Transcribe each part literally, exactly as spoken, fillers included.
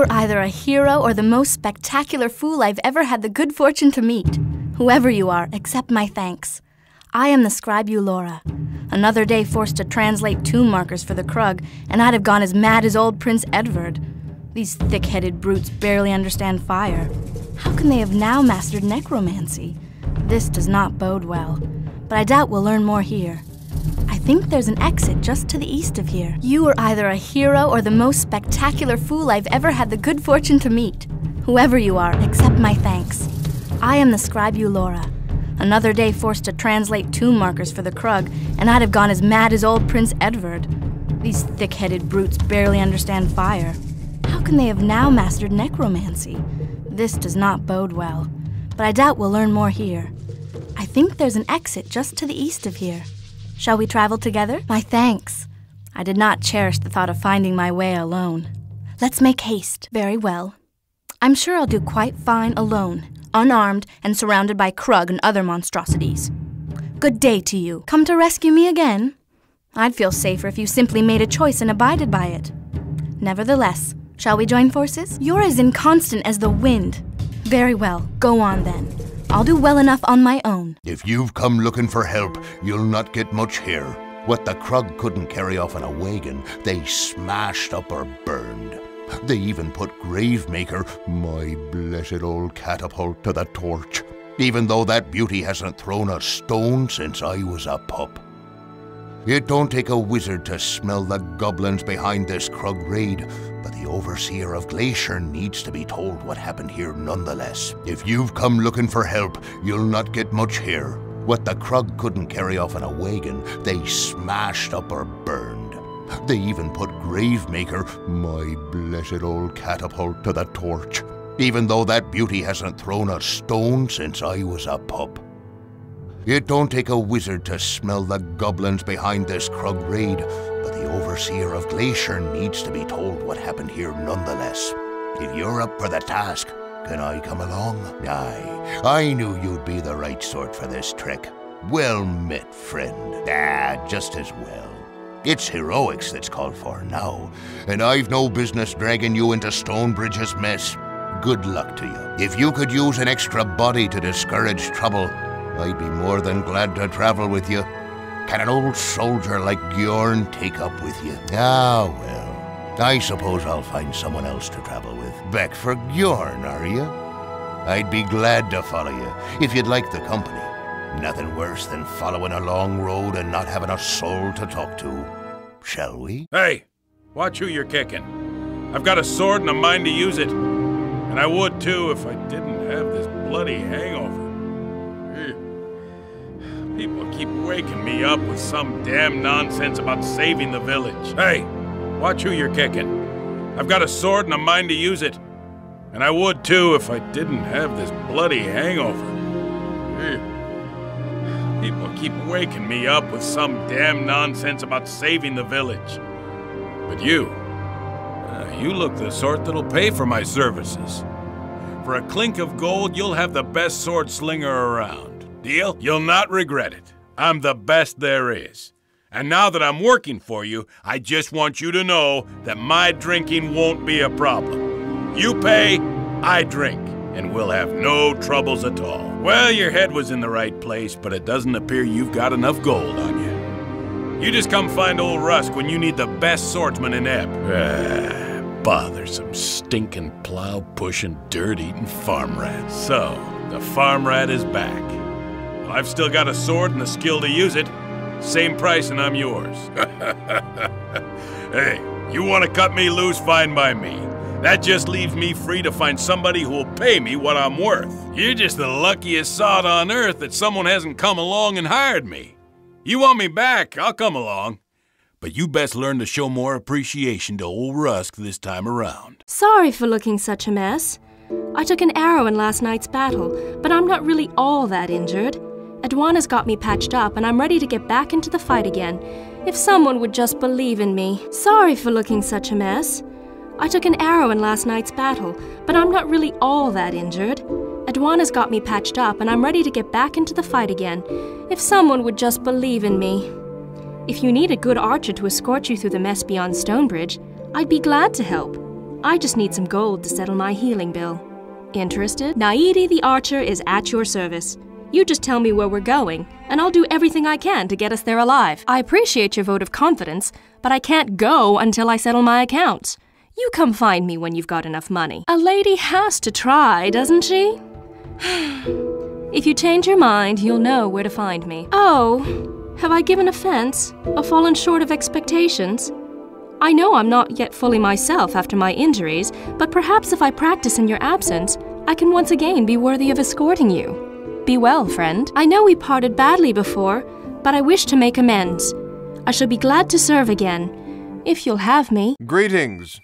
were either a hero or the most spectacular fool I've ever had the good fortune to meet. Whoever you are, accept my thanks. I am the scribe Eulora. Another day forced to translate tomb markers for the Krug, and I'd have gone as mad as old Prince Edward. These thick-headed brutes barely understand fire. How can they have now mastered necromancy? This does not bode well, but I doubt we'll learn more here. I think there's an exit just to the east of here. You are either a hero or the most spectacular fool I've ever had the good fortune to meet. Whoever you are, accept my thanks. I am the scribe Eulora. Another day forced to translate tomb markers for the Krug, and I'd have gone as mad as old Prince Edward. These thick-headed brutes barely understand fire. How can they have now mastered necromancy? This does not bode well, but I doubt we'll learn more here. I think there's an exit just to the east of here. Shall we travel together? My thanks. I did not cherish the thought of finding my way alone. Let's make haste. Very well. I'm sure I'll do quite fine alone, unarmed and surrounded by Krug and other monstrosities. Good day to you. Come to rescue me again? I'd feel safer if you simply made a choice and abided by it. Nevertheless, shall we join forces? You're as inconstant as the wind. Very well, go on then. I'll do well enough on my own. If you've come looking for help, you'll not get much here. What the Krug couldn't carry off in a wagon, they smashed up or burned. They even put Gravemaker, my blessed old catapult, to the torch, even though that beauty hasn't thrown a stone since I was a pup. It don't take a wizard to smell the goblins behind this Krug raid, but the overseer of Glacier needs to be told what happened here nonetheless. If you've come looking for help, you'll not get much here. What the Krug couldn't carry off in a wagon, they smashed up or burned. They even put Gravemaker, my blessed old catapult, to the torch, even though that beauty hasn't thrown a stone since I was a pup. It don't take a wizard to smell the goblins behind this Krug raid, but the overseer of Glacier needs to be told what happened here nonetheless. If you're up for the task, can I come along? Aye, I knew you'd be the right sort for this trek. Well met, friend. Ah, just as well. It's heroics that's called for now, and I've no business dragging you into Stonebridge's mess. Good luck to you. If you could use an extra body to discourage trouble, I'd be more than glad to travel with you. Can an old soldier like Gyorn take up with you? Ah, well, I suppose I'll find someone else to travel with. Back for Gyorn, are you? I'd be glad to follow you, if you'd like the company. Nothing worse than following a long road and not having a soul to talk to. Shall we? Hey, watch who you're kicking. I've got a sword and a mind to use it. And I would, too, if I didn't have this bloody hangover. People keep waking me up with some damn nonsense about saving the village. Hey, watch who you're kicking. I've got a sword and a mind to use it. And I would too if I didn't have this bloody hangover. People keep waking me up with some damn nonsense about saving the village. But you, uh, you look the sort that'll pay for my services. For a clink of gold, you'll have the best sword slinger around. Deal? You'll not regret it. I'm the best there is. And now that I'm working for you, I just want you to know that my drinking won't be a problem. You pay, I drink, and we'll have no troubles at all. Well, your head was in the right place, but it doesn't appear you've got enough gold on you. You just come find old Rusk when you need the best swordsman in Ebb. Ah, bothersome, stinking, plow-pushing, dirt-eating farm rat. So, the farm rat is back. I've still got a sword and the skill to use it. Same price and I'm yours. Hey, you want to cut me loose, fine by me. That just leaves me free to find somebody who will pay me what I'm worth. You're just the luckiest sod on earth that someone hasn't come along and hired me. You want me back, I'll come along. But you best learn to show more appreciation to old Rusk this time around. Sorry for looking such a mess. I took an arrow in last night's battle, but I'm not really all that injured. Edwana's got me patched up, and I'm ready to get back into the fight again. If someone would just believe in me. Sorry for looking such a mess. I took an arrow in last night's battle, but I'm not really all that injured. Edwana's got me patched up, and I'm ready to get back into the fight again. If someone would just believe in me. If you need a good archer to escort you through the mess beyond Stonebridge, I'd be glad to help. I just need some gold to settle my healing bill. Interested? Naidi the Archer is at your service. You just tell me where we're going, and I'll do everything I can to get us there alive. I appreciate your vote of confidence, but I can't go until I settle my accounts. You come find me when you've got enough money. A lady has to try, doesn't she? If you change your mind, you'll know where to find me. Oh, have I given offense or fallen short of expectations? I know I'm not yet fully myself after my injuries, but perhaps if I practice in your absence, I can once again be worthy of escorting you. Be well, friend. I know we parted badly before, but I wish to make amends. I shall be glad to serve again, if you'll have me. Greetings.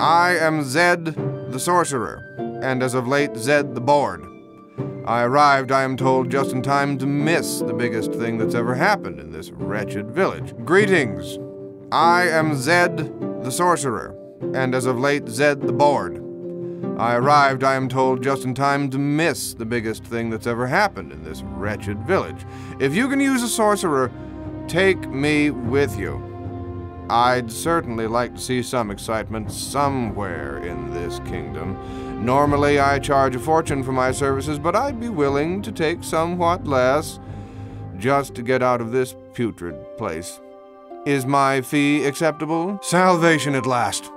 I am Zed, the sorcerer, and as of late, Zed the Bored. I arrived, I am told, just in time to miss the biggest thing that's ever happened in this wretched village. Greetings. I am Zed, the sorcerer, and as of late, Zed the Bored. I arrived, I am told, just in time to miss the biggest thing that's ever happened in this wretched village. If you can use a sorcerer, take me with you. I'd certainly like to see some excitement somewhere in this kingdom. Normally I charge a fortune for my services, but I'd be willing to take somewhat less just to get out of this putrid place. Is my fee acceptable? Salvation at last.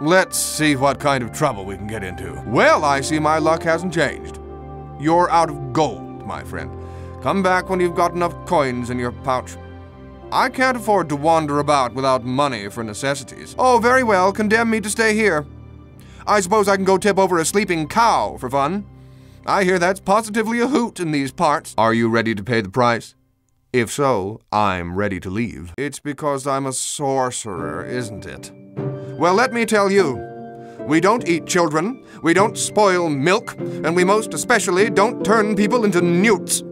Let's see what kind of trouble we can get into. Well, I see my luck hasn't changed. You're out of gold, my friend. Come back when you've got enough coins in your pouch. I can't afford to wander about without money for necessities. Oh, very well, condemn me to stay here. I suppose I can go tip over a sleeping cow for fun. I hear that's positively a hoot in these parts. Are you ready to pay the price? If so, I'm ready to leave. It's because I'm a sorcerer, isn't it? Well, let me tell you. We don't eat children, we don't spoil milk, and we most especially don't turn people into newts.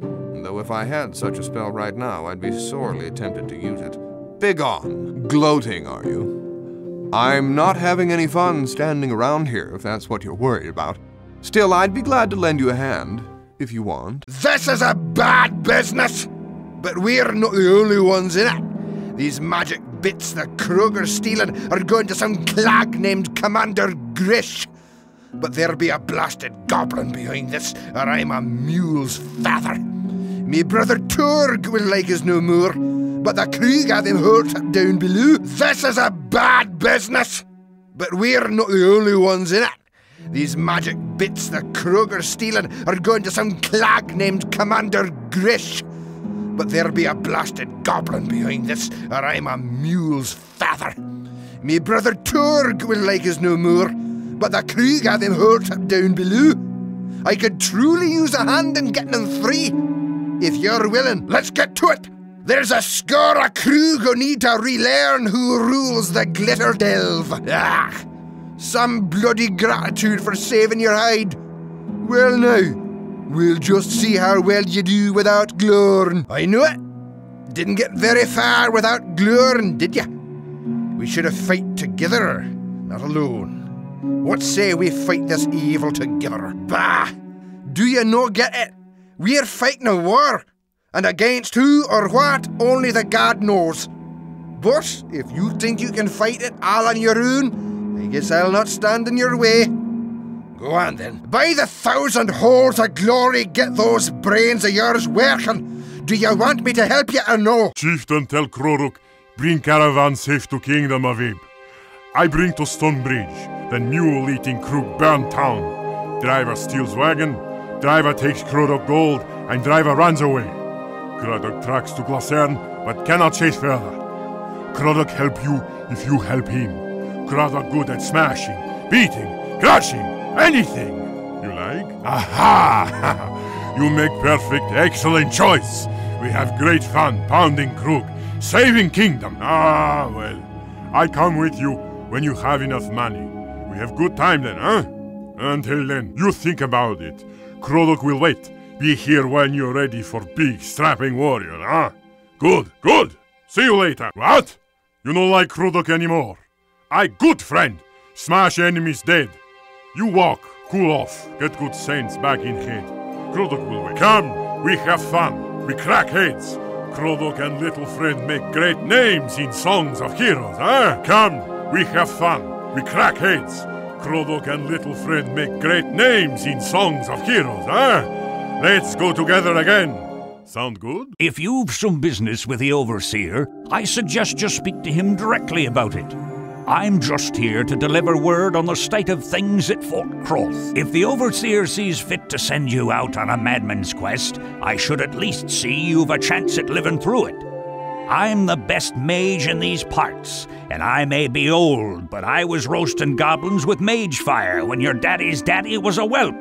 Though if I had such a spell right now, I'd be sorely tempted to use it. Begone. Gloating, are you? I'm not having any fun standing around here, if that's what you're worried about. Still, I'd be glad to lend you a hand, if you want. This is a bad business, but we're not the only ones in it. These magic bits the Krug are stealing are going to some clag named Commander Grish. But there be a blasted goblin behind this, or I'm a mule's feather. Me brother Torg will like us no more, but the Krug had him hurt down below. This is a bad business, but we're not the only ones in it. These magic bits the Krug are stealing are going to some clag named Commander Grish. But there be a blasted goblin behind this, or I'm a mule's feather. Me brother Torg will like us no more, but the Krug had him hurt down below. I could truly use a hand in getting him free. If you're willing, let's get to it! There's a score of Krug who need to relearn who rules the glitter delve. Ah! Some bloody gratitude for saving your hide. Well now, we'll just see how well you do without Glorn. I knew it! Didn't get very far without Glorn, did ya? We should have fight together, not alone. What say we fight this evil together? Bah! Do you no get it? We're fighting a war, and against who or what, only the god knows. But if you think you can fight it all on your own, I guess I'll not stand in your way. Go on then. By the thousand holes of glory, get those brains of yours working. Do you want me to help you or no? Chieftain, tell Croruk, bring caravan safe to Kingdom of Ebb. I bring to Stonebridge, the mule-eating Krug burnt town. Driver steals wagon. Driver takes Krudok gold, and Driver runs away. Krudok tracks to Glacern, but cannot chase further. Krudok help you if you help him. Krudok good at smashing, beating, crushing, anything you like. Aha! You make perfect, excellent choice. We have great fun pounding Krug, saving Kingdom. Ah, well, I come with you when you have enough money. We have good time then, huh? Until then, you think about it. Krudok will wait. Be here when you're ready for big, strapping warrior, huh? Good, good! See you later! What? You don't like Krudok anymore? I good friend! Smash enemies dead! You walk, cool off, get good sense back in head. Krudok will wait. Come, we have fun, we crack heads! Krudok and little friend make great names in songs of heroes, huh? Come, we have fun, We crack heads. Krudok and Little Fred make great names in songs of heroes, eh? Let's go together again. Sound good? If you've some business with the Overseer, I suggest you speak to him directly about it. I'm just here to deliver word on the state of things at Fort Croth. If the Overseer sees fit to send you out on a madman's quest, I should at least see you've a chance at living through it. I'm the best mage in these parts, and I may be old, but I was roasting goblins with mage fire when your daddy's daddy was a whelp.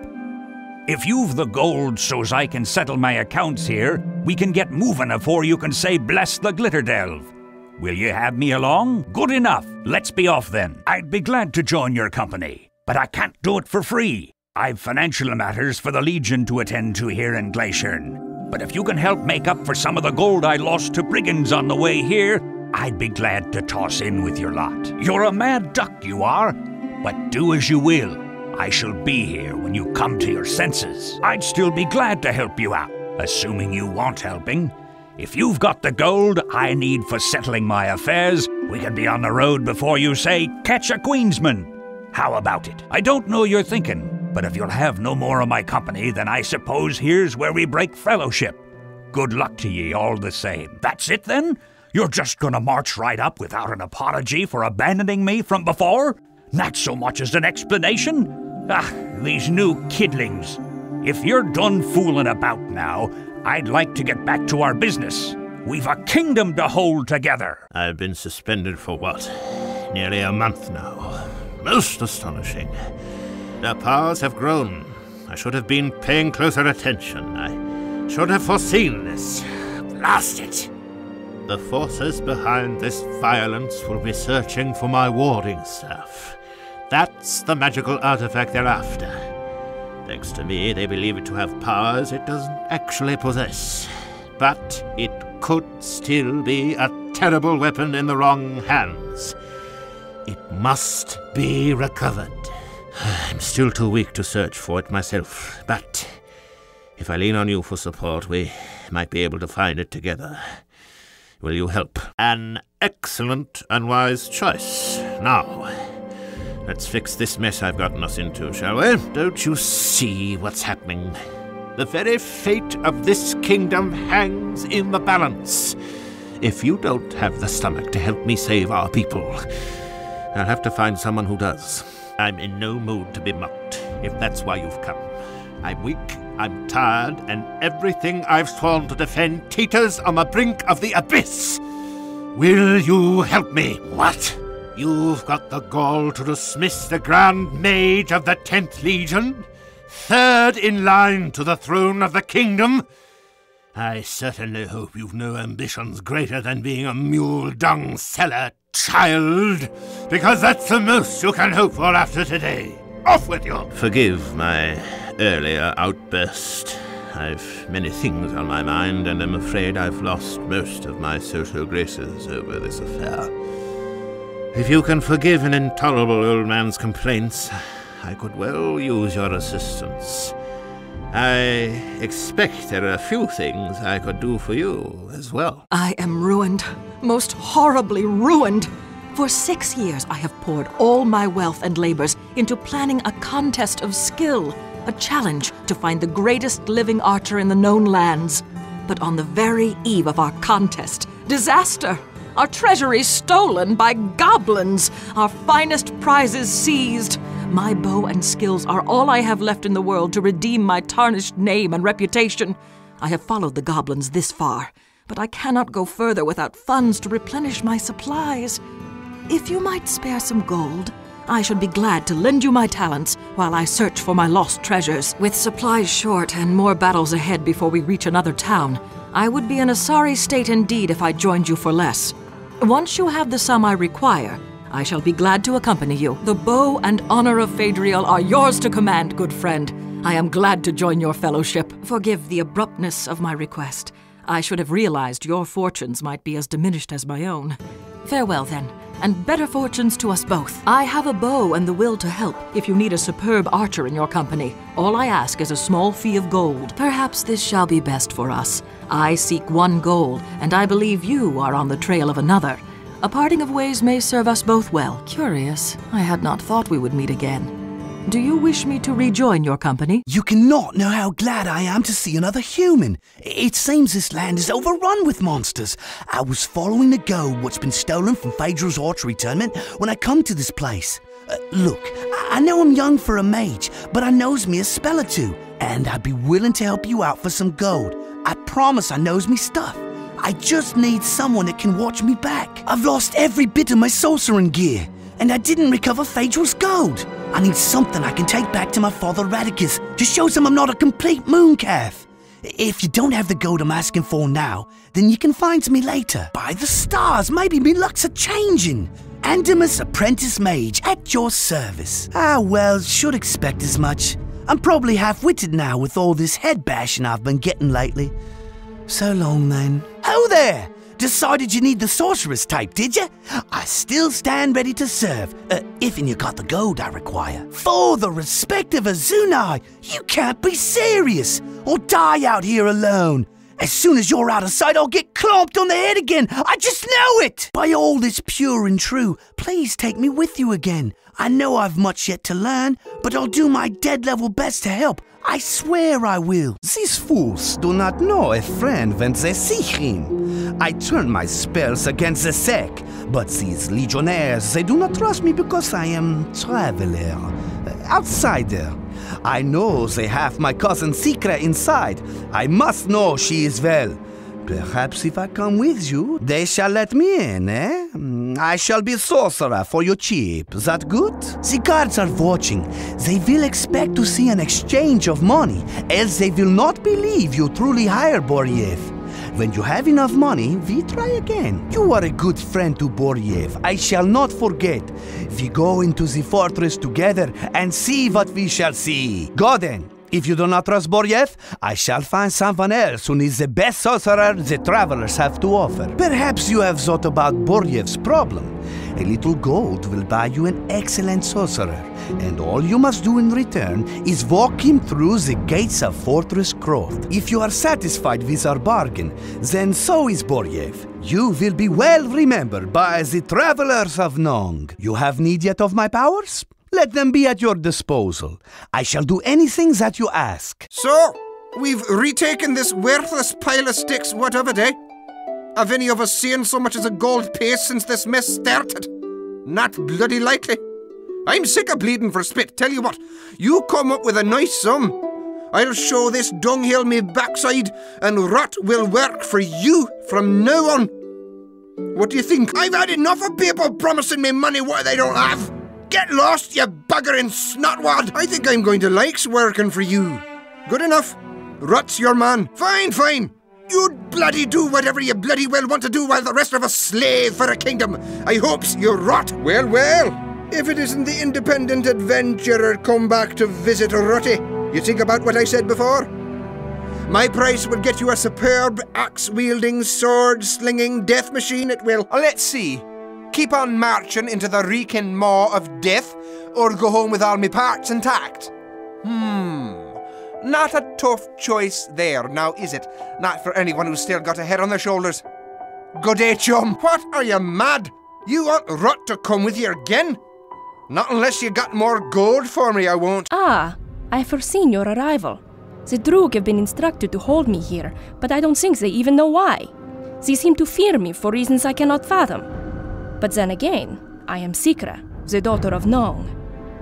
If you've the gold so's I can settle my accounts here, we can get moving afore you can say bless the glitter delve. Will you have me along? Good enough. Let's be off then. I'd be glad to join your company, but I can't do it for free. I've financial matters for the Legion to attend to here in Glacier. But if you can help make up for some of the gold I lost to brigands on the way here, I'd be glad to toss in with your lot. You're a mad duck, you are, but do as you will. I shall be here when you come to your senses. I'd still be glad to help you out, assuming you want helping. If you've got the gold I need for settling my affairs, we can be on the road before you say, catch a Queensman. How about it? I don't know you're thinking, but if you'll have no more of my company, then I suppose here's where we break fellowship. Good luck to ye all the same. That's it then? You're just gonna march right up without an apology for abandoning me from before? Not so much as an explanation? Ah, these new kidlings. If you're done fooling about now, I'd like to get back to our business. We've a kingdom to hold together. I've been suspended for what? Nearly a month now. Most astonishing. The powers have grown. I should have been paying closer attention. I should have foreseen this. Blast it! The forces behind this violence will be searching for my warding staff. That's the magical artifact they're after. Thanks to me, they believe it to have powers it doesn't actually possess. But it could still be a terrible weapon in the wrong hands. It must be recovered. I'm still too weak to search for it myself, but if I lean on you for support, we might be able to find it together. Will you help? An excellent and wise choice. Now, let's fix this mess I've gotten us into, shall we? Don't you see what's happening? The very fate of this kingdom hangs in the balance. If you don't have the stomach to help me save our people, I'll have to find someone who does. I'm in no mood to be mocked, if that's why you've come. I'm weak, I'm tired, and everything I've sworn to defend teeters on the brink of the abyss. Will you help me? What? You've got the gall to dismiss the Grand Mage of the tenth Legion, third in line to the throne of the kingdom? I certainly hope you've no ambitions greater than being a mule dung seller, child, because that's the most you can hope for after today. Off with you! Forgive my earlier outburst. I've many things on my mind, and I'm afraid I've lost most of my social graces over this affair. If you can forgive an intolerable old man's complaints, I could well use your assistance. I expect there are a few things I could do for you as well. I am ruined, most horribly ruined. For six years I have poured all my wealth and labors into planning a contest of skill, a challenge to find the greatest living archer in the known lands. But on the very eve of our contest, disaster! Our treasury stolen by goblins, our finest prizes seized. My bow and skills are all I have left in the world to redeem my tarnished name and reputation. I have followed the goblins this far, but I cannot go further without funds to replenish my supplies. If you might spare some gold, I should be glad to lend you my talents while I search for my lost treasures. With supplies short and more battles ahead before we reach another town, I would be in a sorry state indeed if I joined you for less. Once you have the sum I require, I shall be glad to accompany you. The bow and honor of Phaedriel are yours to command, good friend. I am glad to join your fellowship. Forgive the abruptness of my request. I should have realized your fortunes might be as diminished as my own. Farewell then, and better fortunes to us both. I have a bow and the will to help if you need a superb archer in your company. All I ask is a small fee of gold. Perhaps this shall be best for us. I seek one goal, and I believe you are on the trail of another. A parting of ways may serve us both well. Curious, I had not thought we would meet again. Do you wish me to rejoin your company? You cannot know how glad I am to see another human. It seems this land is overrun with monsters. I was following the gold what's been stolen from Phaedra's archery tournament when I come to this place. Uh, look, I know I'm young for a mage, but I knows me a spell or two, and I'd be willing to help you out for some gold. I promise I knows me stuff. I just need someone that can watch me back. I've lost every bit of my sorcerer gear, and I didn't recover Phaedra's gold. I need something I can take back to my father Radicus to show him I'm not a complete mooncalf. If you don't have the gold I'm asking for now, then you can find me later. By the stars, maybe me luck's a changing. Andemus apprentice mage at your service. Ah, well, should expect as much. I'm probably half-witted now with all this head bashing I've been getting lately. So long, then. Ho there! Decided you need the sorceress type, did you? I still stand ready to serve, uh, if and you got the gold I require. For the respect of Azunai, you can't be serious, or die out here alone. As soon as you're out of sight, I'll get clomped on the head again. I just know it! By all that's pure and true, please take me with you again. I know I've much yet to learn, but I'll do my dead-level best to help. I swear I will. These fools do not know a friend when they see him. I turn my spells against the sect, but these legionnaires, they do not trust me because I am traveler, outsider. I know they have my cousin Sikra inside. I must know she is well. Perhaps if I come with you, they shall let me in, eh? I shall be sorcerer for you cheap. That good? The guards are watching. They will expect to see an exchange of money, else they will not believe you truly hire Boriev. When you have enough money, we try again. You are a good friend to Boriev. I shall not forget. We go into the fortress together and see what we shall see. Go then. If you do not trust Boriev, I shall find someone else who needs the best sorcerer the travelers have to offer. Perhaps you have thought about Boryev's problem. A little gold will buy you an excellent sorcerer, and all you must do in return is walk him through the gates of Fortress Croft. If you are satisfied with our bargain, then so is Boriev. You will be well remembered by the travelers of Nong. You have need yet of my powers? Let them be at your disposal. I shall do anything that you ask. So, we've retaken this worthless pile of sticks what of a day? Have any of us seen so much as a gold piece since this mess started? Not bloody likely. I'm sick of bleeding for spit. Tell you what, you come up with a nice sum. I'll show this dunghill me backside, and Rot will work for you from now on. What do you think? I've had enough of people promising me money what they don't have. Get lost, you buggering snotwad! I think I'm going to likes working for you. Good enough. Rot's your man. Fine, fine. You bloody do whatever you bloody well want to do while the rest of us slave for a kingdom. I hopes you rot. Well, well, if it isn't the independent adventurer come back to visit Rotty, you think about what I said before? My price would get you a superb axe-wielding, sword-slinging death machine at will. Oh, let's see. Keep on marching into the reeking maw of death, or go home with all me parts intact. Hmm. Not a tough choice there, now is it? Not for anyone who's still got a head on their shoulders. Good day, chum. What, are you mad? You want Rot to come with you again? Not unless you got more gold for me, I won't. Ah, I've foreseen your arrival. The Drug have been instructed to hold me here, but I don't think they even know why. They seem to fear me for reasons I cannot fathom. But then again, I am Sikra, the daughter of Nong.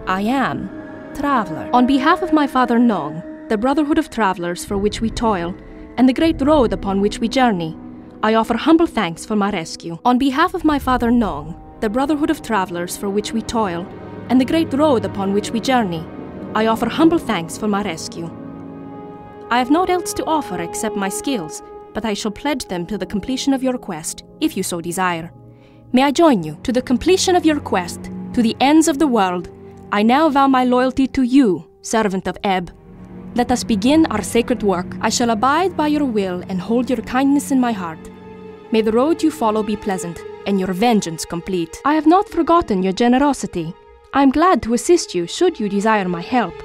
I am Traveler. On behalf of my father Nong, the brotherhood of travelers for which we toil, and the great road upon which we journey, I offer humble thanks for my rescue. On behalf of my father Nong, the brotherhood of travelers for which we toil, and the great road upon which we journey, I offer humble thanks for my rescue. I have naught else to offer except my skills, but I shall pledge them till the completion of your quest, if you so desire. May I join you? To the completion of your quest, to the ends of the world, I now vow my loyalty to you, servant of Ebb. Let us begin our sacred work. I shall abide by your will and hold your kindness in my heart. May the road you follow be pleasant and your vengeance complete. I have not forgotten your generosity. I am glad to assist you should you desire my help.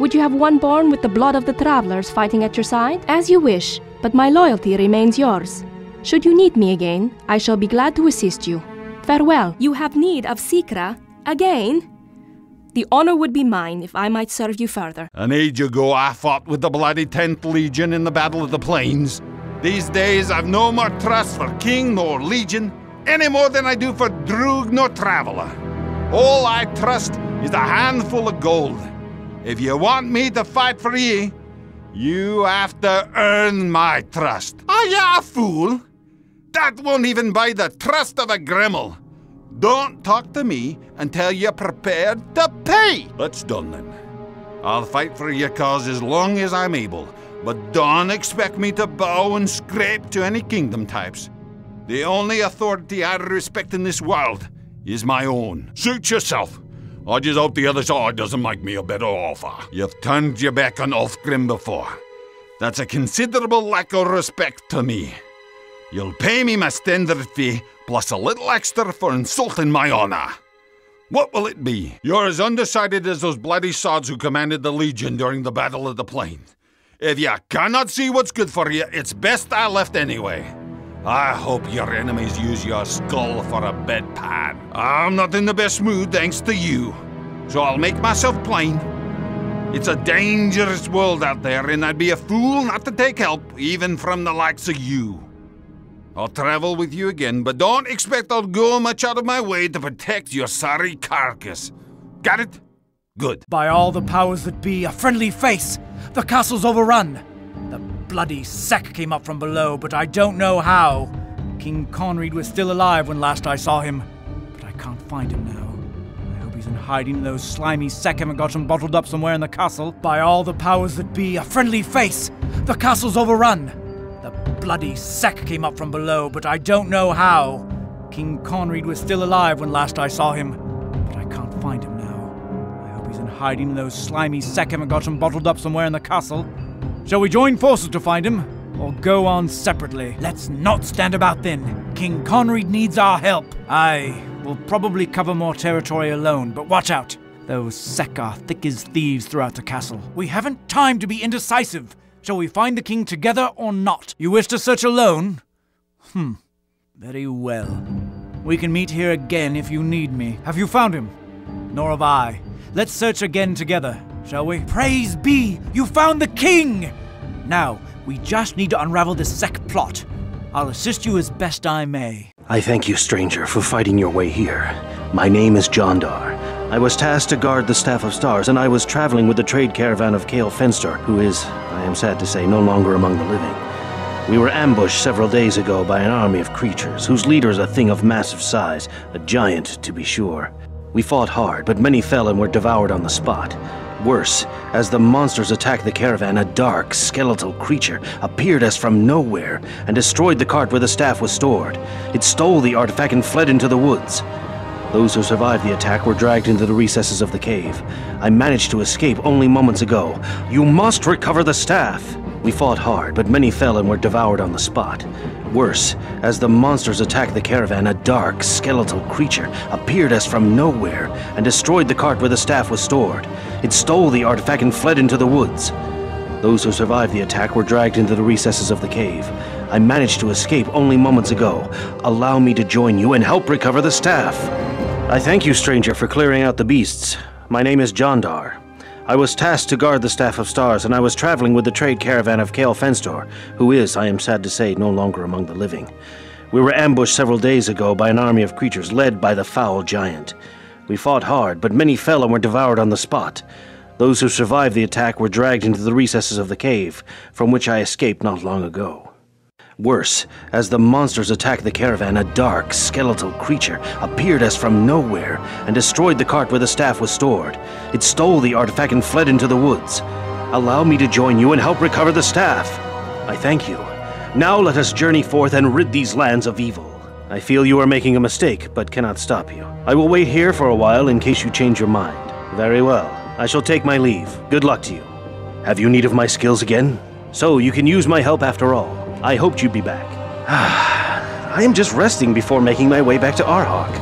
Would you have one born with the blood of the travelers fighting at your side? As you wish, but my loyalty remains yours. Should you need me again, I shall be glad to assist you. Farewell. You have need of Sikra again? The honor would be mine if I might serve you further. An age ago I fought with the bloody tenth Legion in the Battle of the Plains. These days I've no more trust for king nor legion, any more than I do for droog nor traveller. All I trust is a handful of gold. If you want me to fight for ye, you have to earn my trust. Are ya a fool? That won't even buy the trust of a Grimmel. Don't talk to me until you're prepared to pay. That's done then. I'll fight for your cause as long as I'm able, but don't expect me to bow and scrape to any kingdom types. The only authority I respect in this world is my own. Suit yourself. I just hope the other side doesn't make me a better offer. You've turned your back on Ulfgrim before. That's a considerable lack of respect to me. You'll pay me my standard fee, plus a little extra for insulting my honor. What will it be? You're as undecided as those bloody sods who commanded the Legion during the Battle of the Plains. If you cannot see what's good for you, it's best I left anyway. I hope your enemies use your skull for a bedpan. I'm not in the best mood thanks to you, so I'll make myself plain. It's a dangerous world out there, and I'd be a fool not to take help, even from the likes of you. I'll travel with you again, but don't expect I'll go much out of my way to protect your sorry carcass. Got it? Good. By all the powers that be, a friendly face! The castle's overrun! The bloody sack came up from below, but I don't know how. King Conrad was still alive when last I saw him, but I can't find him now. I hope he's in hiding. Those slimy sack haven't got him bottled up somewhere in the castle. By all the powers that be, a friendly face! The castle's overrun! Bloody sack came up from below, but I don't know how. King Conrad was still alive when last I saw him, but I can't find him now. I hope he's in hiding. Those slimy sack haven't got him bottled up somewhere in the castle. Shall we join forces to find him, or go on separately? Let's not stand about then. King Conrad needs our help. I will probably cover more territory alone, but watch out. Those sack are thick as thieves throughout the castle. We haven't time to be indecisive. Shall we find the king together or not? You wish to search alone? Hmm. Very well. We can meet here again if you need me. Have you found him? Nor have I. Let's search again together, shall we? Praise be! You found the king! Now, we just need to unravel this sack plot. I'll assist you as best I may. I thank you, stranger, for fighting your way here. My name is Jondar. I was tasked to guard the Staff of Stars, and I was traveling with the trade caravan of Kale Fenster, who is, I am sad to say, no longer among the living. We were ambushed several days ago by an army of creatures, whose leader is a thing of massive size, a giant to be sure. We fought hard, but many fell and were devoured on the spot. Worse, as the monsters attacked the caravan, a dark, skeletal creature appeared as from nowhere and destroyed the cart where the staff was stored. It stole the artifact and fled into the woods. Those who survived the attack were dragged into the recesses of the cave. I managed to escape only moments ago. You must recover the staff! We fought hard, but many fell and were devoured on the spot. Worse, as the monsters attacked the caravan, a dark, skeletal creature appeared as from nowhere and destroyed the cart where the staff was stored. It stole the artifact and fled into the woods. Those who survived the attack were dragged into the recesses of the cave. I managed to escape only moments ago. Allow me to join you and help recover the staff! I thank you, stranger, for clearing out the beasts. My name is Jondar. I was tasked to guard the Staff of Stars, and I was traveling with the trade caravan of Kale Fenstor, who is, I am sad to say, no longer among the living. We were ambushed several days ago by an army of creatures led by the foul giant. We fought hard, but many fell and were devoured on the spot. Those who survived the attack were dragged into the recesses of the cave, from which I escaped not long ago. Worse, as the monsters attacked the caravan, a dark, skeletal creature appeared as from nowhere and destroyed the cart where the staff was stored. It stole the artifact and fled into the woods. Allow me to join you and help recover the staff. I thank you. Now let us journey forth and rid these lands of evil. I feel you are making a mistake, but cannot stop you. I will wait here for a while in case you change your mind. Very well. I shall take my leave. Good luck to you. Have you need of my skills again? So you can use my help after all. I hoped you'd be back. I am just resting before making my way back to Arhok.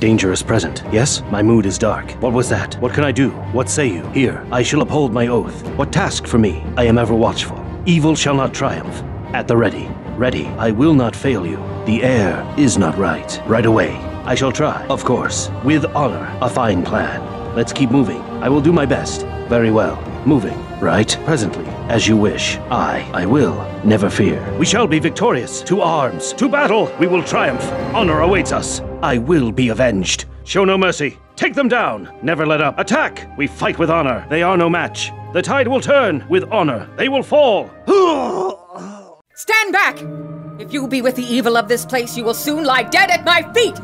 Danger is present, yes? My mood is dark. What was that? What can I do? What say you? Here, I shall uphold my oath. What task for me? I am ever watchful. Evil shall not triumph. At the ready. Ready, I will not fail you. The air is not right. Right away. I shall try, of course. With honor, a fine plan. Let's keep moving. I will do my best. Very well. Moving, right? Presently, as you wish. I, I will. Never fear. We shall be victorious. To arms. To battle. We will triumph. Honor awaits us. I will be avenged. Show no mercy. Take them down. Never let up. Attack. We fight with honor. They are no match. The tide will turn. With honor, they will fall. Stand back! If you be with the evil of this place, you will soon lie dead at my feet!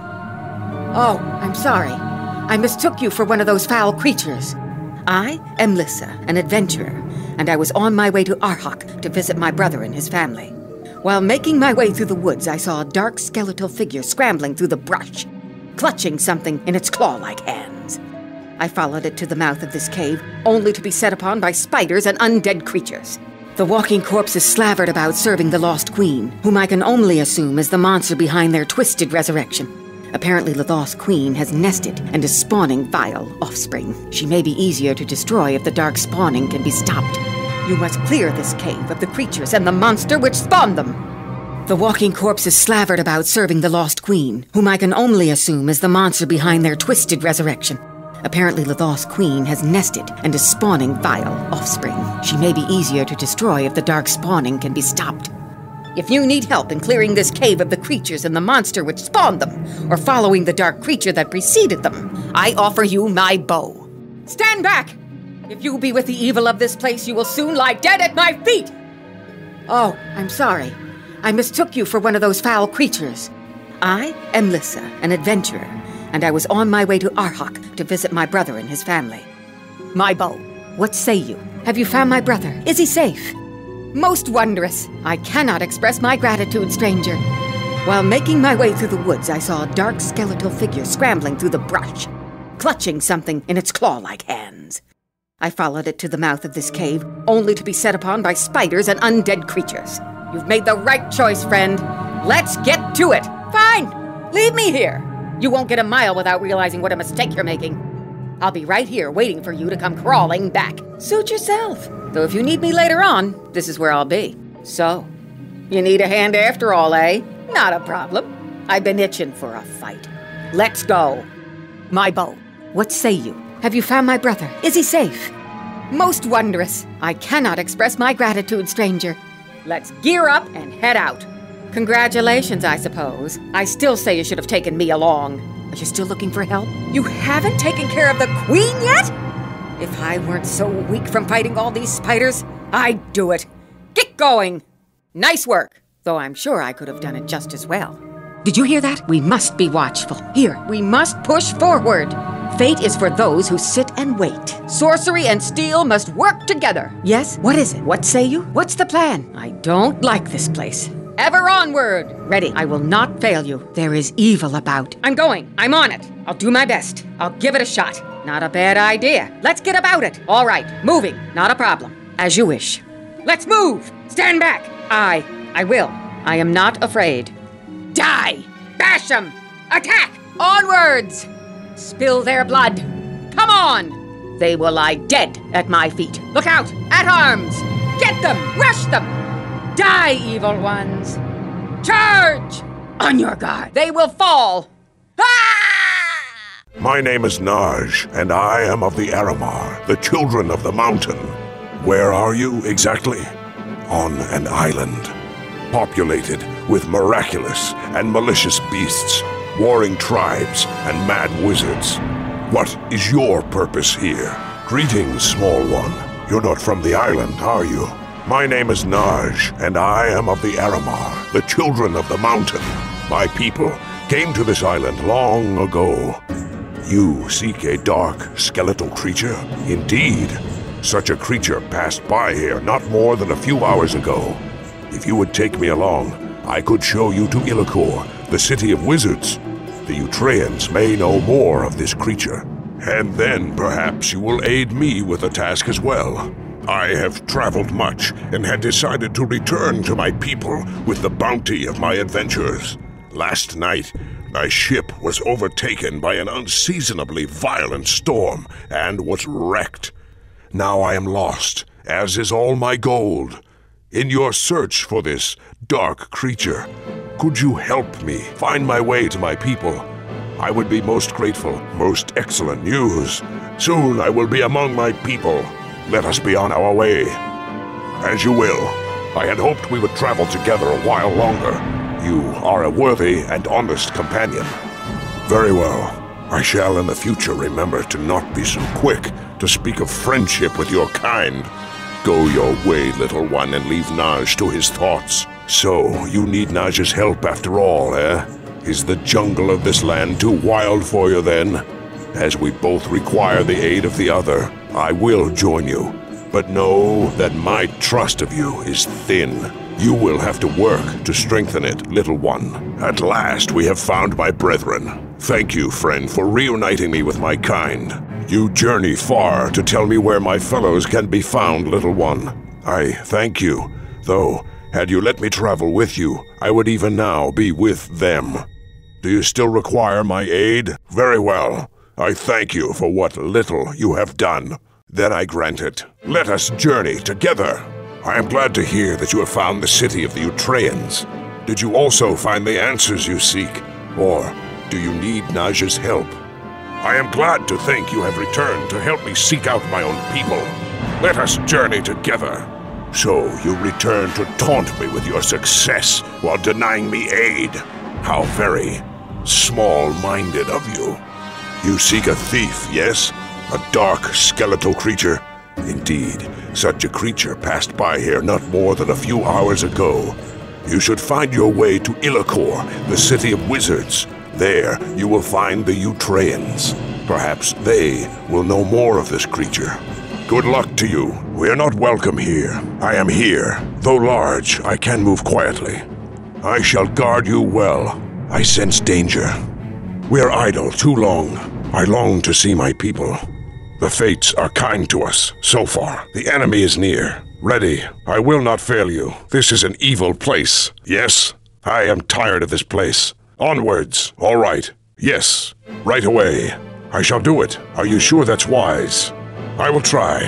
Oh, I'm sorry. I mistook you for one of those foul creatures. I am Lyssa, an adventurer, and I was on my way to Arhok to visit my brother and his family. While making my way through the woods, I saw a dark skeletal figure scrambling through the brush, clutching something in its claw-like hands. I followed it to the mouth of this cave, only to be set upon by spiders and undead creatures. The walking corpses slavered about serving the lost queen, whom I can only assume is the monster behind their twisted resurrection. Apparently the lost queen has nested and is spawning vile offspring. She may be easier to destroy if the dark spawning can be stopped. You must clear this cave of the creatures and the monster which spawned them. The walking corpses slavered about serving the lost queen, whom I can only assume is the monster behind their twisted resurrection. Apparently, Lathal's queen has nested and is spawning vile offspring. She may be easier to destroy if the dark spawning can be stopped. If you need help in clearing this cave of the creatures and the monster which spawned them, or following the dark creature that preceded them, I offer you my bow. Stand back! If you be with the evil of this place, you will soon lie dead at my feet! Oh, I'm sorry. I mistook you for one of those foul creatures. I am Lyssa, an adventurer, and I was on my way to Arhok to visit my brother and his family. My bow, what say you? Have you found my brother? Is he safe? Most wondrous. I cannot express my gratitude, stranger. While making my way through the woods, I saw a dark skeletal figure scrambling through the brush, clutching something in its claw-like hands. I followed it to the mouth of this cave, only to be set upon by spiders and undead creatures. You've made the right choice, friend. Let's get to it. Fine, leave me here. You won't get a mile without realizing what a mistake you're making. I'll be right here waiting for you to come crawling back. Suit yourself. Though if you need me later on, this is where I'll be. So, you need a hand after all, eh? Not a problem. I've been itching for a fight. Let's go. My bow, what say you? Have you found my brother? Is he safe? Most wondrous. I cannot express my gratitude, stranger. Let's gear up and head out. Congratulations, I suppose. I still say you should have taken me along. Are you still looking for help? You haven't taken care of the queen yet? If I weren't so weak from fighting all these spiders, I'd do it. Get going! Nice work, though I'm sure I could have done it just as well. Did you hear that? We must be watchful. Here, we must push forward. Fate is for those who sit and wait. Sorcery and steel must work together. Yes? What is it? What say you? What's the plan? I don't like this place. Ever onward! Ready. I will not fail you. There is evil about. I'm going. I'm on it. I'll do my best. I'll give it a shot. Not a bad idea. Let's get about it. All right. Moving. Not a problem. As you wish. Let's move! Stand back! I. I will. I am not afraid. Die! Bash them! Attack! Onwards! Spill their blood. Come on! They will lie dead at my feet. Look out! At arms! Get them! Rush them! Die, evil ones! Charge! On your guard! They will fall! Ah! My name is Naj, and I am of the Aramar, the children of the mountain. Where are you exactly? On an island, populated with miraculous and malicious beasts, warring tribes, and mad wizards. What is your purpose here? Greetings, small one. You're not from the island, are you? My name is Naj, and I am of the Aramar, the children of the mountain. My people came to this island long ago. You seek a dark, skeletal creature? Indeed. Such a creature passed by here not more than a few hours ago. If you would take me along, I could show you to Elakor, the city of wizards. The Utraeans may know more of this creature. And then, perhaps, you will aid me with the task as well. I have traveled much, and had decided to return to my people with the bounty of my adventures. Last night, my ship was overtaken by an unseasonably violent storm, and was wrecked. Now I am lost, as is all my gold. In your search for this dark creature, could you help me find my way to my people? I would be most grateful. Most excellent news. Soon I will be among my people. Let us be on our way. As you will. I had hoped we would travel together a while longer. You are a worthy and honest companion. Very well. I shall in the future remember to not be so quick to speak of friendship with your kind. Go your way, little one, and leave Naj to his thoughts. So, you need Naj's help after all, eh? Is the jungle of this land too wild for you then? As we both require the aid of the other, I will join you. But know that my trust of you is thin. You will have to work to strengthen it, little one. At last we have found my brethren. Thank you, friend, for reuniting me with my kind. You journey far to tell me where my fellows can be found, little one. I thank you, though, had you let me travel with you, I would even now be with them. Do you still require my aid? Very well. I thank you for what little you have done. Then I grant it. Let us journey together. I am glad to hear that you have found the city of the Utraeans. Did you also find the answers you seek? Or do you need Naj's help? I am glad to think you have returned to help me seek out my own people. Let us journey together. So you return to taunt me with your success while denying me aid. How very small-minded of you. You seek a thief, yes? A dark, skeletal creature. Indeed, such a creature passed by here not more than a few hours ago. You should find your way to Elakor, the city of wizards. There, you will find the Utraeans. Perhaps they will know more of this creature. Good luck to you. We are not welcome here. I am here. Though large, I can move quietly. I shall guard you well. I sense danger. We are idle too long. I long to see my people. The fates are kind to us, so far. The enemy is near. Ready. I will not fail you. This is an evil place. Yes, I am tired of this place. Onwards. All right. Yes, right away. I shall do it. Are you sure that's wise? I will try.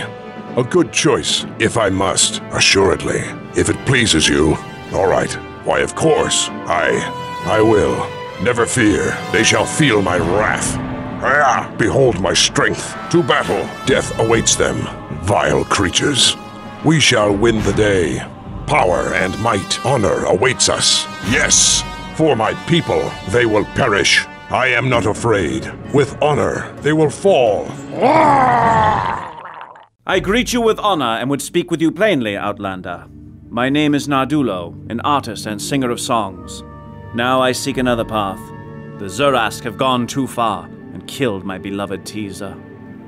A good choice, if I must. Assuredly. If it pleases you. All right. Why, of course. I... I will. Never fear. They shall feel my wrath. Ah, behold my strength. To battle, death awaits them. Vile creatures. We shall win the day. Power and might, honor awaits us. Yes, for my people, they will perish. I am not afraid. With honor, they will fall. I greet you with honor and would speak with you plainly, Outlander. My name is Nardulo, an artist and singer of songs. Now I seek another path. The Zaurask have gone too far. Killed my beloved Teza.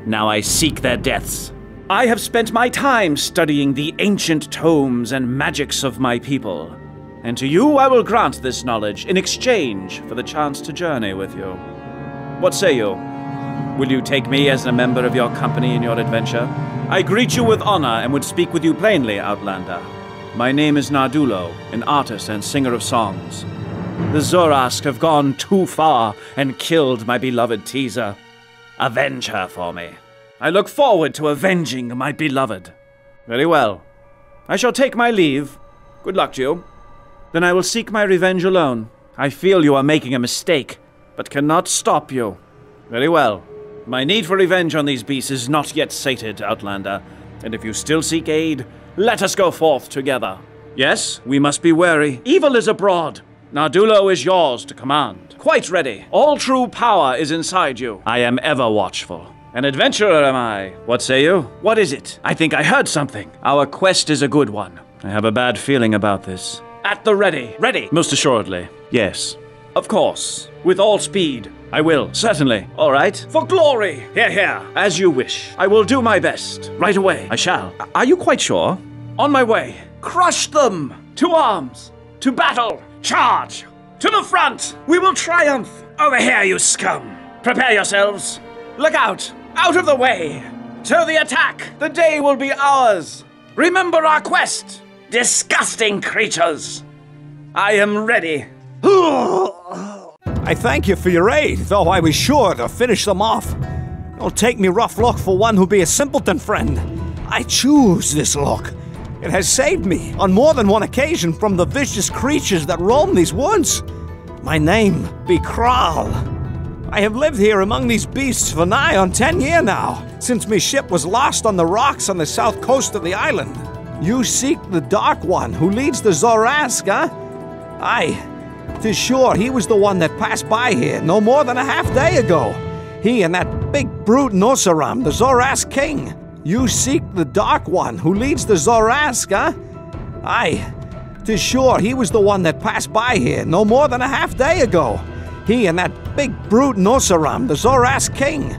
Now I seek their deaths. I have spent my time studying the ancient tomes and magics of my people, and to you I will grant this knowledge in exchange for the chance to journey with you. What say you? Will you take me as a member of your company in your adventure? I greet you with honor and would speak with you plainly, Outlander. My name is Nardulo, an artist and singer of songs. The Zaurask have gone too far and killed my beloved Teza. Avenge her for me. I look forward to avenging my beloved. Very well. I shall take my leave. Good luck to you. Then I will seek my revenge alone. I feel you are making a mistake, but cannot stop you. Very well. My need for revenge on these beasts is not yet sated, Outlander. And if you still seek aid, let us go forth together. Yes, we must be wary. Evil is abroad. Nardulo is yours to command. Quite ready. All true power is inside you. I am ever watchful. An adventurer am I. What say you? What is it? I think I heard something. Our quest is a good one. I have a bad feeling about this. At the ready. Ready? Most assuredly. Yes. Of course. With all speed. I will. Certainly. All right. For glory. Hear, hear. As you wish. I will do my best. Right away. I shall. Are you quite sure? On my way. Crush them. To arms. To battle. Charge! To the front! We will triumph! Over here, you scum! Prepare yourselves! Look out! Out of the way! To the attack! The day will be ours! Remember our quest! Disgusting creatures! I am ready! I thank you for your aid, though I was sure to finish them off. Don't take me rough luck for one who be a simpleton, friend. I choose this luck. It has saved me, on more than one occasion, from the vicious creatures that roam these woods. My name be Kral. I have lived here among these beasts for nigh on ten year now, since me ship was lost on the rocks on the south coast of the island. You seek the Dark One who leads the Zaurask, huh? Aye, 'tis sure he was the one that passed by here no more than a half day ago. He and that big brute Nosaram, the Zaurask king. You seek the Dark One who leads the Zaurask, huh? Aye, 'tis sure he was the one that passed by here no more than a half day ago. He and that big brute Nosaram, the Zaurask king.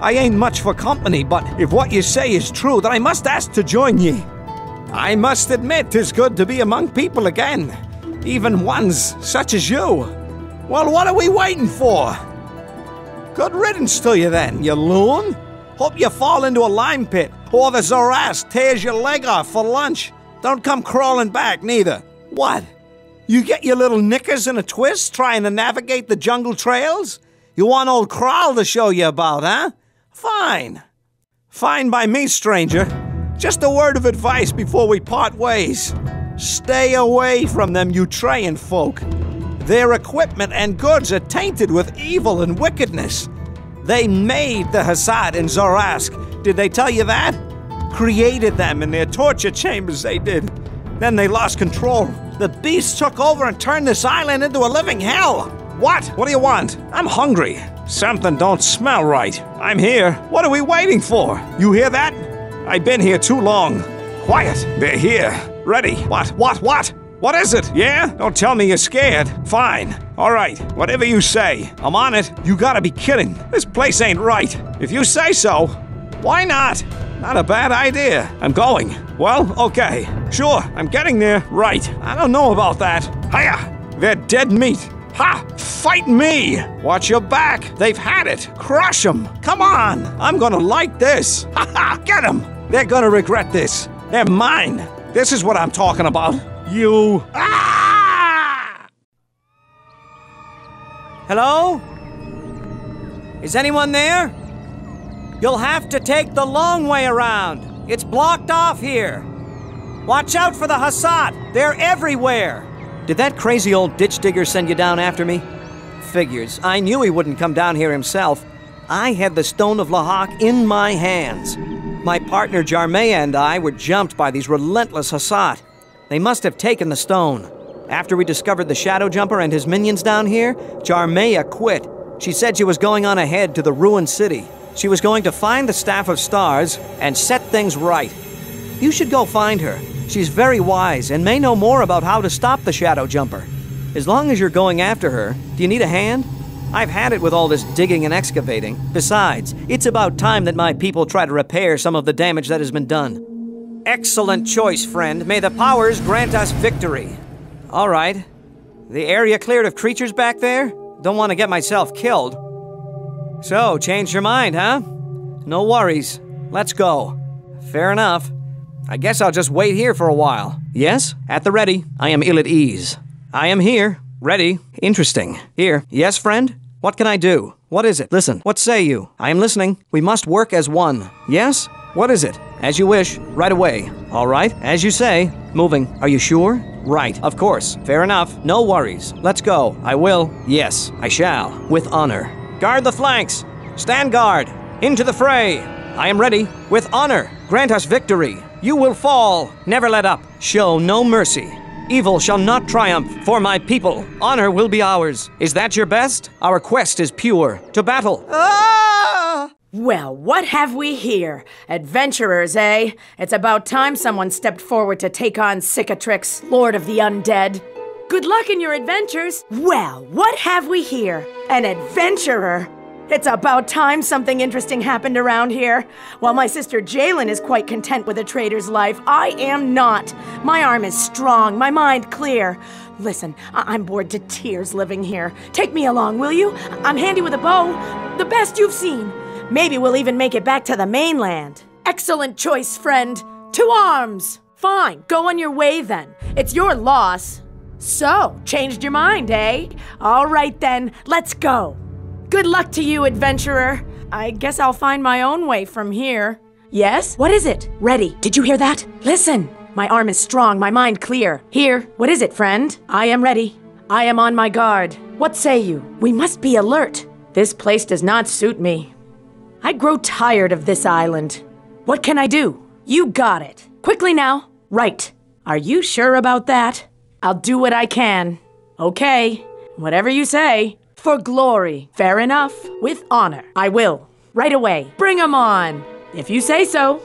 I ain't much for company, but if what you say is true, then I must ask to join ye. I must admit 'tis good to be among people again, even ones such as you. Well, what are we waiting for? Good riddance to you then, you loon. Hope you fall into a lime pit, or the Zaurask tears your leg off for lunch. Don't come crawling back, neither. What? You get your little knickers in a twist trying to navigate the jungle trails? You want old Kral to show you about, huh? Fine. Fine by me, stranger. Just a word of advice before we part ways. Stay away from them Utraean folk. Their equipment and goods are tainted with evil and wickedness. They made the Hassat in Zaurask. Did they tell you that? Created them in their torture chambers, they did. Then they lost control. The beasts took over and turned this island into a living hell. What? What do you want? I'm hungry. Something don't smell right. I'm here. What are we waiting for? You hear that? I've been here too long. Quiet. They're here. Ready. What? What? What? What is it? Yeah? Don't tell me you're scared. Fine. All right. Whatever you say. I'm on it. You gotta be kidding. This place ain't right. If you say so, why not? Not a bad idea. I'm going. Well, okay. Sure, I'm getting there. Right. I don't know about that. Hiya! They're dead meat. Ha! Fight me! Watch your back. They've had it. Crush them. Come on. I'm gonna like this. Ha ha! Get them! They're gonna regret this. They're mine. This is what I'm talking about. You... Ah! Hello? Is anyone there? You'll have to take the long way around. It's blocked off here. Watch out for the Hassat. They're everywhere. Did that crazy old ditch digger send you down after me? Figures. I knew he wouldn't come down here himself. I had the Stone of Lahak in my hands. My partner Jharmaya and I were jumped by these relentless Hassat. They must have taken the stone. After we discovered the Shadowjumper and his minions down here, Jharmaya quit. She said she was going on ahead to the ruined city. She was going to find the Staff of Stars and set things right. You should go find her. She's very wise and may know more about how to stop the Shadowjumper. As long as you're going after her, do you need a hand? I've had it with all this digging and excavating. Besides, it's about time that my people try to repair some of the damage that has been done. Excellent choice, friend. May the powers grant us victory. All right. The area cleared of creatures back there? Don't want to get myself killed. So, changed your mind, huh? No worries. Let's go. Fair enough. I guess I'll just wait here for a while. Yes? At the ready. I am ill at ease. I am here. Ready. Interesting. Here. Yes, friend? What can I do? What is it? Listen. What say you? I am listening. We must work as one. Yes? What is it? As you wish. Right away. All right. As you say. Moving. Are you sure? Right. Of course. Fair enough. No worries. Let's go. I will. Yes. I shall. With honor. Guard the flanks! Stand guard! Into the fray! I am ready. With honor, grant us victory. You will fall. Never let up. Show no mercy. Evil shall not triumph. For my people, honor will be ours. Is that your best? Our quest is pure. To battle. Ah! Well, what have we here? Adventurers, eh? It's about time someone stepped forward to take on Cicatrix, Lord of the Undead. Good luck in your adventures. Well, what have we here? An adventurer. It's about time something interesting happened around here. While my sister Jalen is quite content with a trader's life, I am not. My arm is strong, my mind clear. Listen, I I'm bored to tears living here. Take me along, will you? I'm handy with a bow. The best you've seen. Maybe we'll even make it back to the mainland. Excellent choice, friend. To arms. Fine, go on your way then. It's your loss. So, changed your mind, eh? All right then, let's go. Good luck to you, adventurer. I guess I'll find my own way from here. Yes? What is it? Ready. Did you hear that? Listen. My arm is strong, my mind clear. Here. What is it, friend? I am ready. I am on my guard. What say you? We must be alert. This place does not suit me. I grow tired of this island. What can I do? You got it. Quickly now. Right. Are you sure about that? I'll do what I can. Okay. Whatever you say. For glory. Fair enough. With honor. I will. Right away. Bring 'em on. If you say so.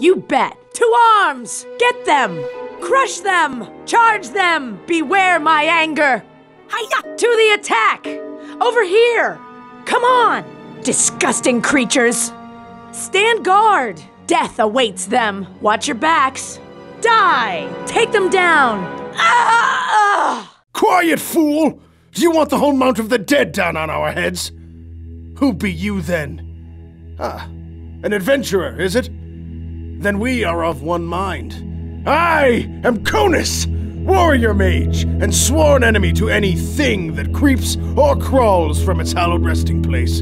You bet. To arms! Get them! Crush them! Charge them! Beware my anger! Hi-ya! To the attack! Over here! Come on! Disgusting creatures! Stand guard! Death awaits them! Watch your backs! Die! Take them down! Ah! Quiet, fool! Do you want the whole mount of the dead down on our heads? Who be you, then? Ah, an adventurer, is it? Then we are of one mind. I am Konus, warrior mage, and sworn enemy to any thing that creeps or crawls from its hallowed resting place.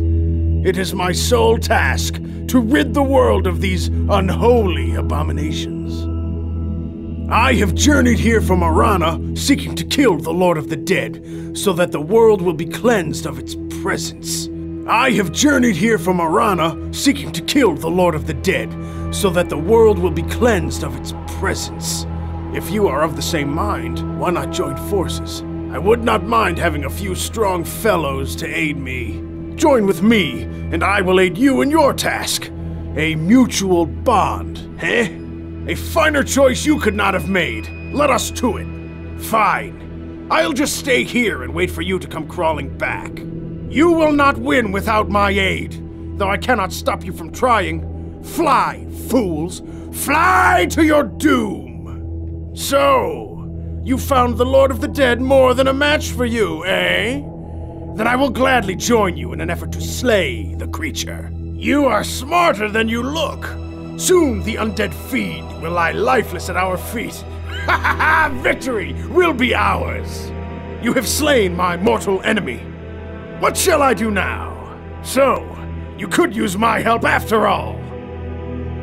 It is my sole task to rid the world of these unholy abominations. I have journeyed here from Arana, seeking to kill the Lord of the Dead, so that the world will be cleansed of its presence. I have journeyed here from Arana, seeking to kill the Lord of the Dead, so that the world will be cleansed of its presence. If you are of the same mind, why not join forces? I would not mind having a few strong fellows to aid me. Join with me, and I will aid you in your task. A mutual bond, eh? A finer choice you could not have made. Let us to it. Fine. I'll just stay here and wait for you to come crawling back. You will not win without my aid, though I cannot stop you from trying. Fly, fools! Fly to your doom! So, you found the Lord of the Dead more than a match for you, eh? Then I will gladly join you in an effort to slay the creature. You are smarter than you look. Soon the undead fiend will lie lifeless at our feet. Ha ha ha! Victory will be ours! You have slain my mortal enemy. What shall I do now? So, you could use my help after all.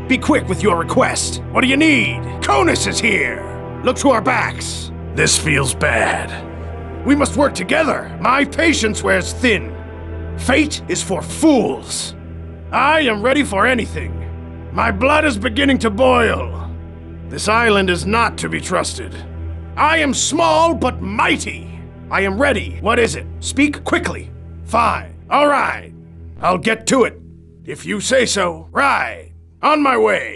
Be quick with your request. What do you need? Konus is here. Look to our backs. This feels bad. We must work together. My patience wears thin. Fate is for fools. I am ready for anything. My blood is beginning to boil. This island is not to be trusted. I am small but mighty. I am ready. What is it? Speak quickly. Fine. All right. I'll get to it. If you say so. Right. On my way.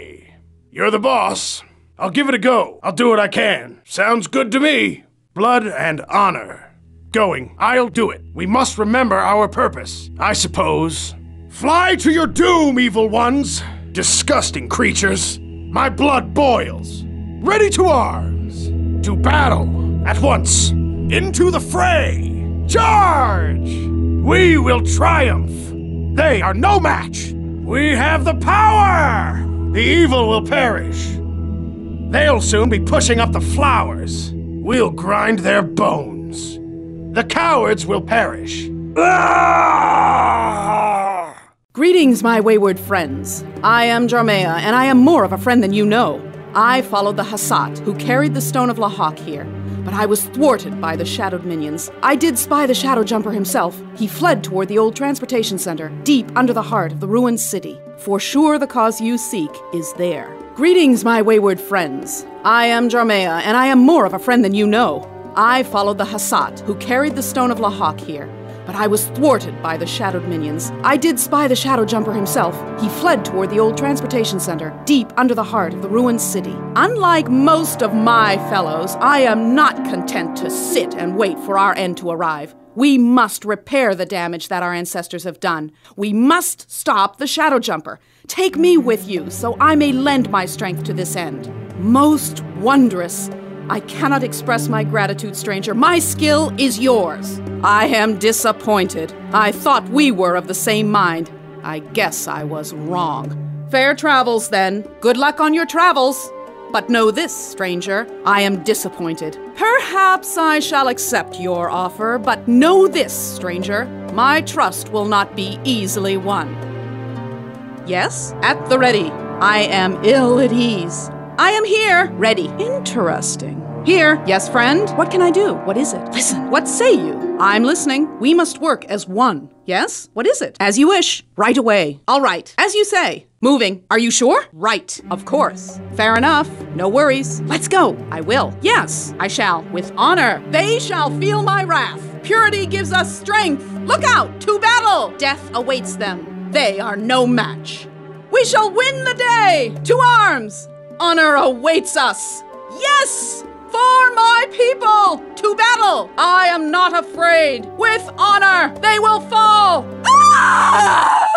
You're the boss. I'll give it a go. I'll do what I can. Sounds good to me. Blood and honor. Going. I'll do it. We must remember our purpose, I suppose. Fly to your doom, evil ones. Disgusting creatures. My blood boils. Ready to arms. To battle. At once. Into the fray. Charge! We will triumph. They are no match. We have the power! The evil will perish. They'll soon be pushing up the flowers. We'll grind their bones. The cowards will perish. Ah! Greetings, my wayward friends. I am Jharmaya, and I am more of a friend than you know. I followed the Hassat, who carried the Stone of Lahak here, but I was thwarted by the shadowed minions. I did spy the Shadowjumper himself. He fled toward the old transportation center, deep under the heart of the ruined city. For sure the cause you seek is there. Greetings, my wayward friends. I am Jharmaya, and I am more of a friend than you know. I followed the Hassat, who carried the Stone of Lahak here, but I was thwarted by the shadowed minions. I did spy the Shadowjumper himself. He fled toward the old transportation center, deep under the heart of the ruined city. Unlike most of my fellows, I am not content to sit and wait for our end to arrive. We must repair the damage that our ancestors have done. We must stop the Shadowjumper. Take me with you, so I may lend my strength to this end. Most wondrous, I cannot express my gratitude, stranger. My skill is yours. I am disappointed. I thought we were of the same mind. I guess I was wrong. Fair travels, then. Good luck on your travels. But know this, stranger, I am disappointed. Perhaps I shall accept your offer, but know this, stranger, my trust will not be easily won. Yes, at the ready. I am ill at ease. I am here, ready. Interesting. Here, yes, friend? What can I do? What is it? Listen, what say you? I'm listening. We must work as one. Yes? What is it? As you wish. Right away. All right. As you say. Moving. Are you sure? Right. Of course. Fair enough. No worries. Let's go. I will. Yes, I shall. With honor. They shall feel my wrath. Purity gives us strength. Look out! To battle! Death awaits them. They are no match. We shall win the day! To arms! Honor awaits us! Yes! For my people! To battle! I am not afraid! With honor, they will fall! Ah!